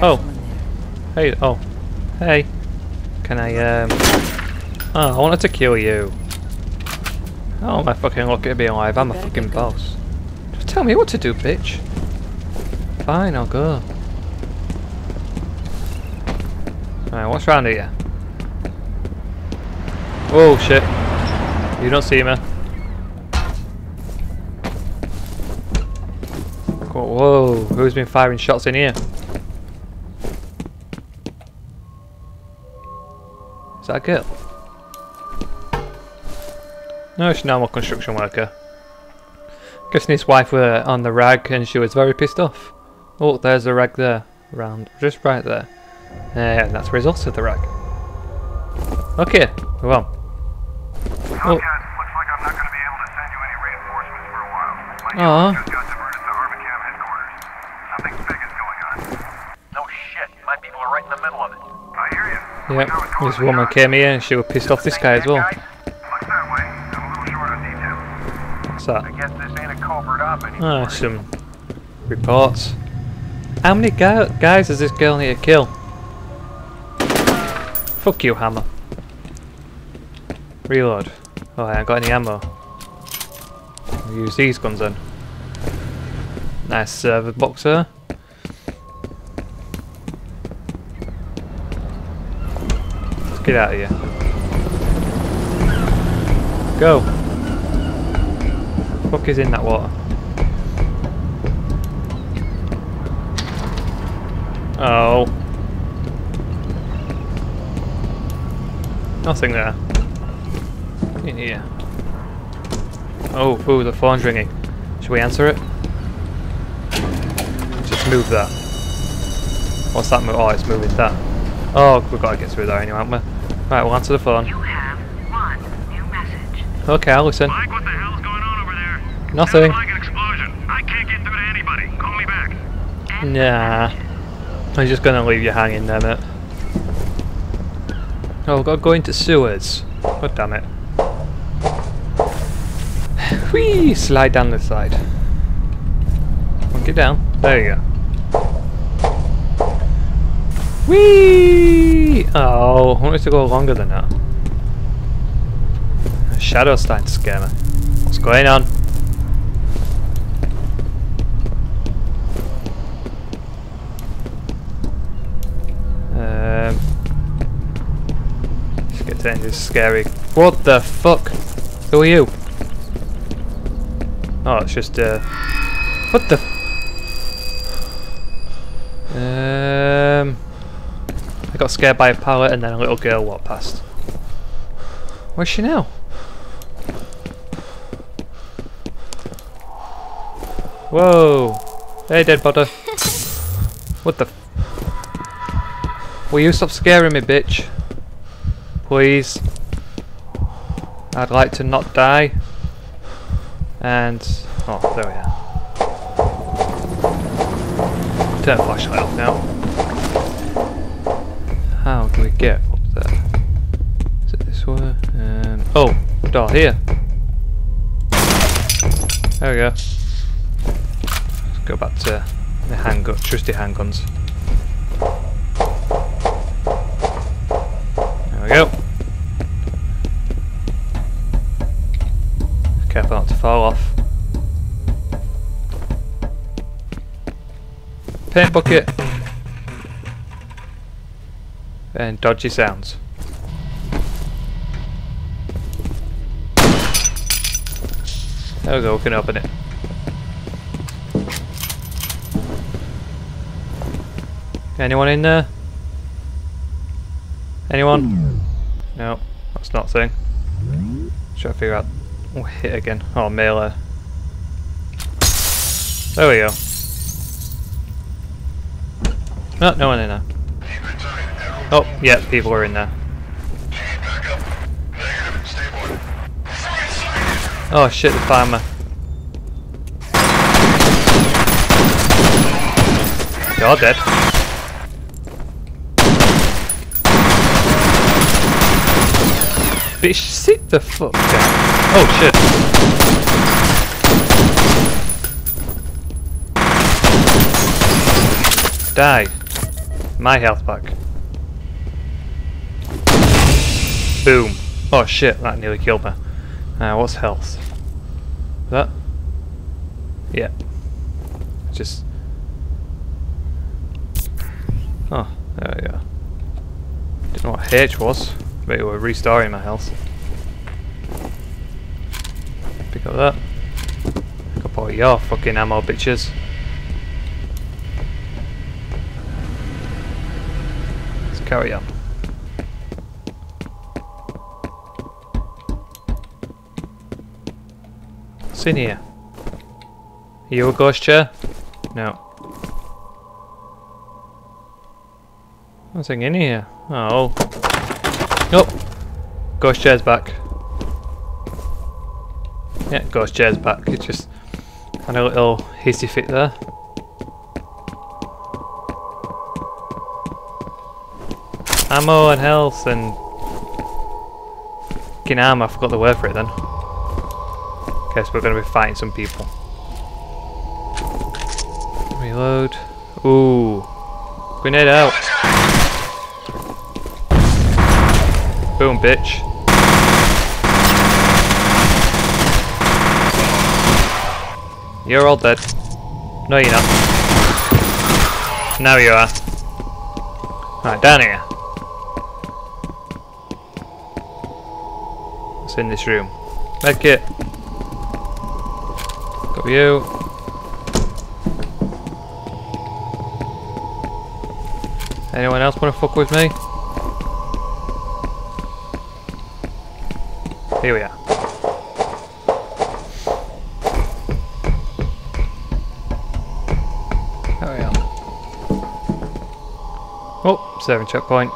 Oh. Hey. Oh. Hey. Can I, Oh, I wanted to kill you. Oh, my fucking lucky to be alive. I'm a fucking boss. Just tell me what to do, bitch. Fine, I'll go. Alright, what's round here? Oh, shit. You don't see me. Whoa, who's been firing shots in here? Is that a girl? No, she's a normal construction worker. Guessing his wife were on the rag and she was very pissed off. Oh, there's the rag there. Round, just right there. Yeah, that's where he's also the rag. Okay, move on. Oh. Looks like I'm not going to be able to send you any reinforcements for a while. My unit just got diverted to Armacam headquarters. Something big is going on. No shit, my people are right in the middle of it. I hear you. Yeah, this woman came here and she was pissed off this guy as well. Looks that way. I'm a little short on detail. What's that? I guess this ain't a covert op anymore. Ah, some reports. How many guys does this girl need to kill? Fuck you, hammer. Reload. Oh, I haven't got any ammo. I'll use these guns then. Nice server box there. Let's get out of here. Go! Fuck is in that water? Oh. Nothing there. In here. Oh, ooh, the phone's ringing. Should we answer it? Just move that. What's that move? Oh, it's moving that. Oh, we've got to get through there anyway, haven't we? Right, we'll answer the phone. You have one new message. Okay, I'll listen. Mike, what the hell's going on over there? Nothing. Sounds like an explosion. I can't get through to anybody. Call me back. Nah. I'm just gonna leave you hanging there, mate. Oh, we've got to go into sewers. God damn it. Whee! Slide down this side. Get down. There you go. Whee! Oh, I wanted to go longer than that. A shadow's starting to scare me. What's going on? Let's get to end this scary. What the fuck? Who are you? Oh, it's just what the? I got scared by a pallet and then a little girl walked past. Where's she now? Whoa! Hey, dead body. What the? Will you stop scaring me, bitch? Please. I'd like to not die. And oh, there we are. Turn the flashlight off now. How do we get up there? Is it this way? Oh, door here. There we go. Let's go back to the handgun, trusty handguns. There we go. Careful not to fall off. Paint bucket. And dodgy sounds. There we go, we can open it. Anyone in there? Anyone? No, that's not a thing. Try to figure out. Oh, hit again. Oh, melee. There we go. No, no one in there. Oh, yeah, people are in there. Oh shit, the farmer. You're dead. Bitch, sit the fuck down. Oh shit! Die! My health back. Boom. Oh shit, that nearly killed me. What's health? That? Yeah. Just... oh, there we go. Didn't know what H was. But it was restoring my health. Pick up that. Pick up all your fucking ammo, bitches. Let's carry on. What's in here? Are you a ghost chair? No. Nothing in here. Oh. Nope. Ghost chair's back. Yeah, ghost chair's back. It just had a little hissy fit there. Ammo and health and... fucking arm, I forgot the word for it then. Guess we're going to be fighting some people. Reload. Ooh. Grenade out. Boom, bitch. You're all dead. No, you're not. Now you are. Alright, down here. What's in this room? Medkit. Got you. Anyone else want to fuck with me? Here we are. There we are. Oh, serving checkpoint.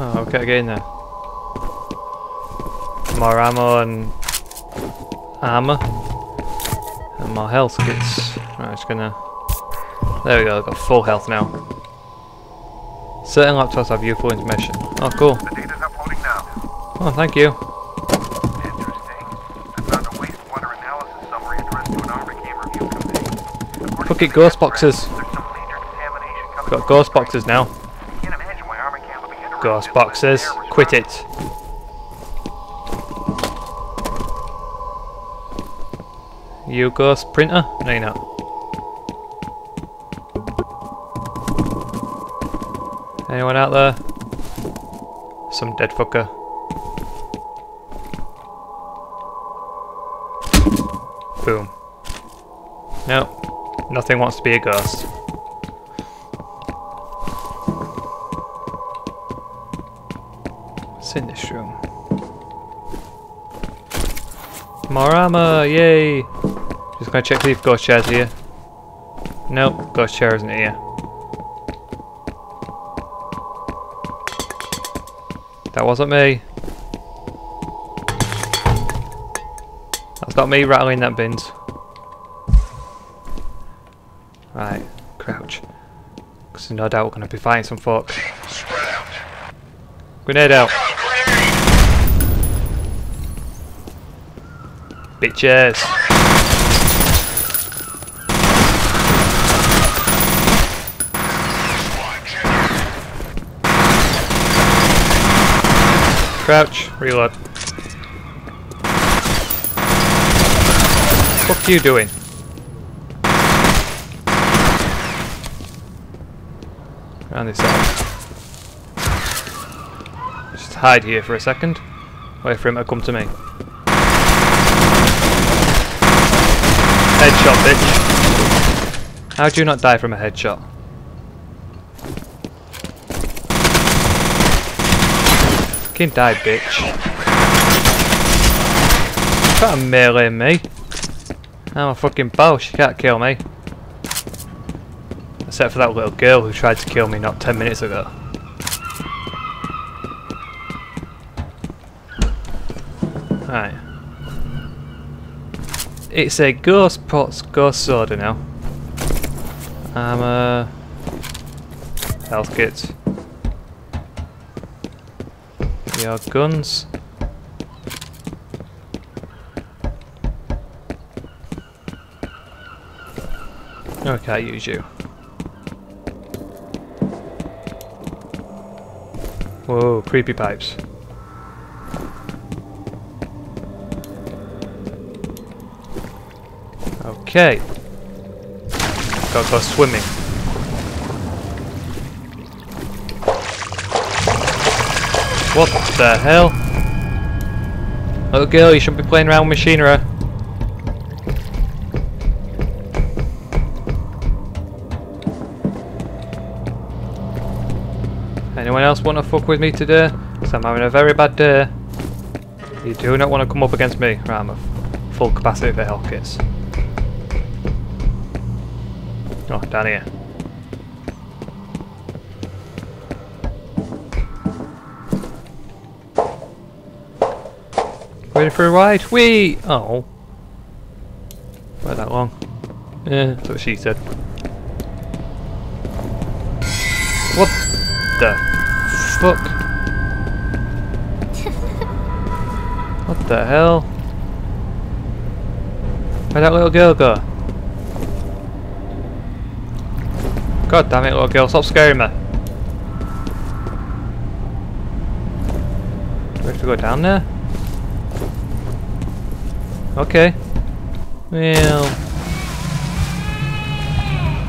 Oh, okay, get in there. More ammo and armor. And more health kits. Right, I'm just gonna... there we go, I've got full health now. Certain laptops have useful information. Oh, cool. The data's uploading now. Oh, thank you. Interesting. I found a wastewater analysis summary addressed to an Army Game Review Committee. Fuck it, ghost boxes. Got ghost boxes now. Can't imagine why Army Camp would begin to ghost boxes. Quit it. You ghost printer? No, you're not. Anyone out there? Some dead fucker. Boom. No, nothing wants to be a ghost. What's in this room? More armor, yay! Just gonna check if ghost chair's here. Nope, ghost chair isn't here. That wasn't me. That's not me rattling that bins. Right, crouch. Because no doubt we're going to be fighting some folk. Grenade out. Bitches. Crouch, reload. What are you doing? Round this side. Just hide here for a second. Wait for him to come to me. Headshot, bitch. How do you not die from a headshot? Fucking die, bitch. Try to melee me. I'm a fucking bow, she can't kill me. Except for that little girl who tried to kill me not 10 minutes ago. Right. It's a ghost pot's ghost soda now. Armor. Health kits. Your guns. Okay, I use you. Whoa, creepy pipes. Okay. Gotta go swimming. What the hell? Little girl, you shouldn't be playing around with machinery. Anyone else want to fuck with me today? Because I'm having a very bad day. You do not want to come up against me. Right, I'm at full capacity for health kits. Oh, down here. Ready for a ride? Whee! Oh. Not that long. Yeah, that's what she said. What the fuck? What the hell? Where'd that little girl go? God damn it, little girl, stop scaring me. Do we have to go down there? Okay. Well.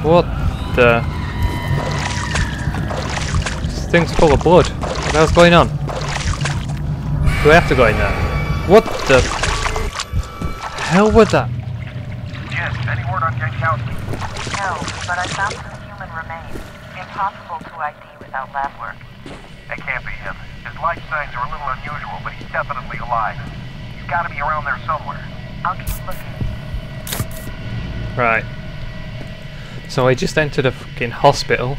What the? This thing's full of blood. What the hell's going on? Do I have to go in there? What the hell was that? Yes, any word on Jake Kowski? No, but I found some remains. Impossible to ID without lab work. That can't be him. His life signs are a little unusual, but he's definitely alive. He's got to be around there somewhere. I'll keep looking. Right. So I just entered a fucking hospital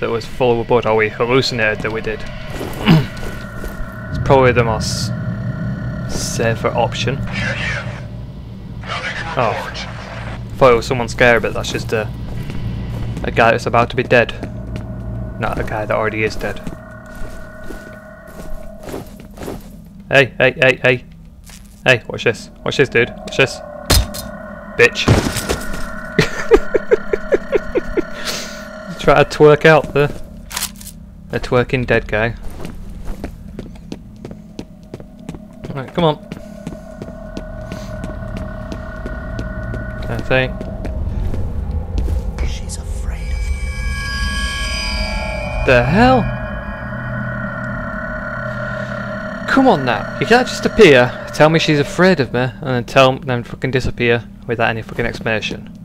that was full of blood. Oh, we hallucinated that we did. It's probably the most safer option. Yeah, yeah. Oh. I thought it was someone scary, but that's just a... a guy that's about to be dead. Not a guy that already is dead. Hey, hey, hey, hey. Hey, watch this. Watch this, dude. Watch this. Bitch. Try to twerk out the twerking dead guy. Alright, come on. I think. The hell? Come on now. You can't just appear, tell me she's afraid of me, and then tell them fucking disappear without any fucking explanation.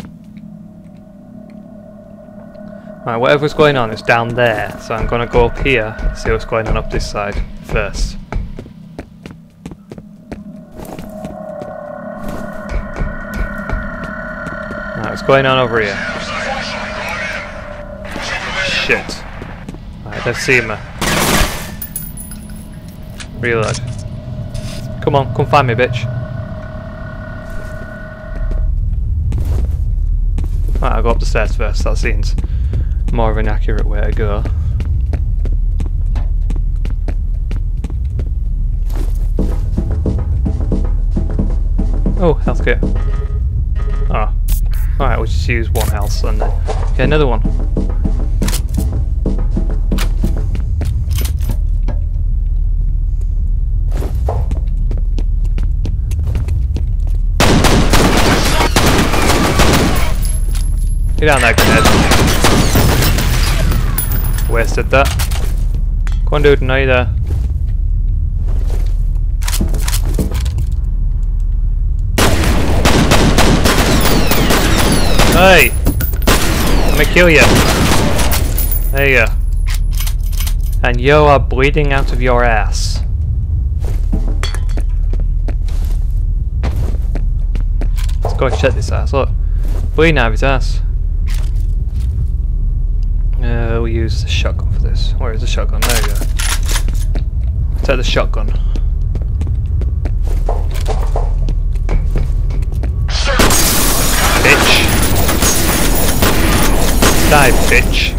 Alright, whatever's going on is down there, so I'm gonna go up here and see what's going on up this side first. Alright, what's going on over here? Shit. They've seen me. Reload. Come on, come find me, bitch. Right, I'll go up the stairs first. That seems more of an accurate way to go. Oh, health kit. Ah. Oh. Alright, we'll just use one health and then get another one. Get down there, grenade. Wasted that. Go on, dude, now you're there. Hey! Let me kill you. There you go. And you are bleeding out of your ass. Let's go check this ass, look. Bleeding out of his ass. We'll use the shotgun for this. Where is the shotgun? There we go. Take the shotgun. Bitch. Die, bitch.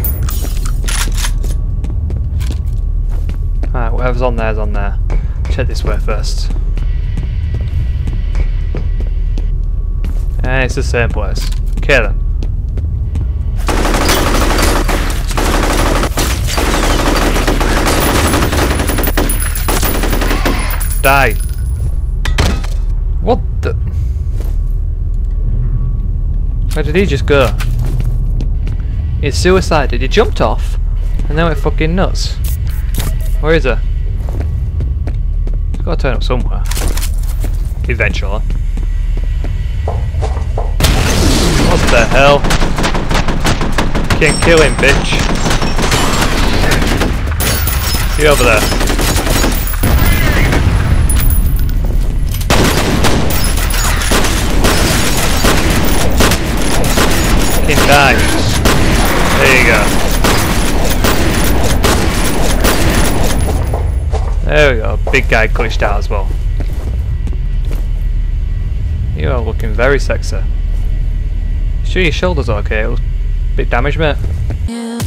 Alright, whatever's on there's on there. Check this way first. And it's the same place. Okay then. Die. What the? Where did he just go? It's suicided. He jumped off and then went fucking nuts. Where is he? He's got to turn up somewhere. Eventually. What the hell? You can kill him, bitch. You over there. Die. There you go. There we go. Big guy glitched out as well. You are looking very sexy. Sure, your shoulder's okay. It was a bit damaged, mate. Yeah.